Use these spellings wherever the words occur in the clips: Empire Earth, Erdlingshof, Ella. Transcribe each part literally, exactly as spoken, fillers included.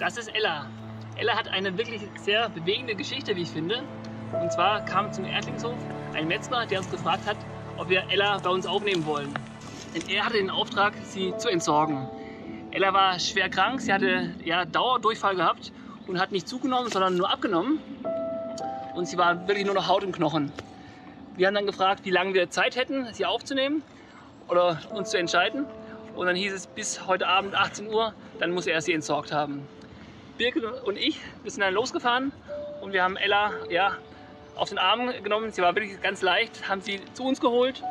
Das ist Ella. Ella hat eine wirklich sehr bewegende Geschichte, wie ich finde. Und zwar kam zum Erdlingshof ein Metzger, der uns gefragt hat, ob wir Ella bei uns aufnehmen wollen. Denn er hatte den Auftrag, sie zu entsorgen. Ella war schwer krank, sie hatte ja, Dauerdurchfall gehabt und hat nicht zugenommen, sondern nur abgenommen. Und sie war wirklich nur noch Haut und Knochen. Wir haben dann gefragt, wie lange wir Zeit hätten, sie aufzunehmen oder uns zu entscheiden. Und dann hieß es, bis heute Abend achtzehn Uhr, dann muss er sie entsorgt haben. Birgit und ich sind dann losgefahren und wir haben Ella ja, auf den Arm genommen. Sie war wirklich ganz leicht, haben sie zu uns geholt.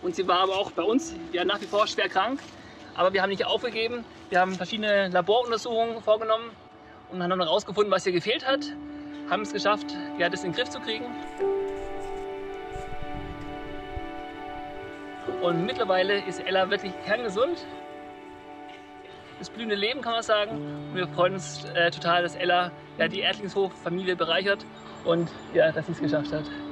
Und sie war aber auch bei uns ja, nach wie vor schwer krank. Aber wir haben nicht aufgegeben. Wir haben verschiedene Laboruntersuchungen vorgenommen und haben dann herausgefunden, was ihr gefehlt hat. Haben es geschafft, ja, das in den Griff zu kriegen. Und mittlerweile ist Ella wirklich kerngesund. Das blühende Leben, kann man sagen. Und wir freuen uns äh, total, dass Ella ja, die Erdlingshof-Familie bereichert und ja, dass sie es geschafft hat.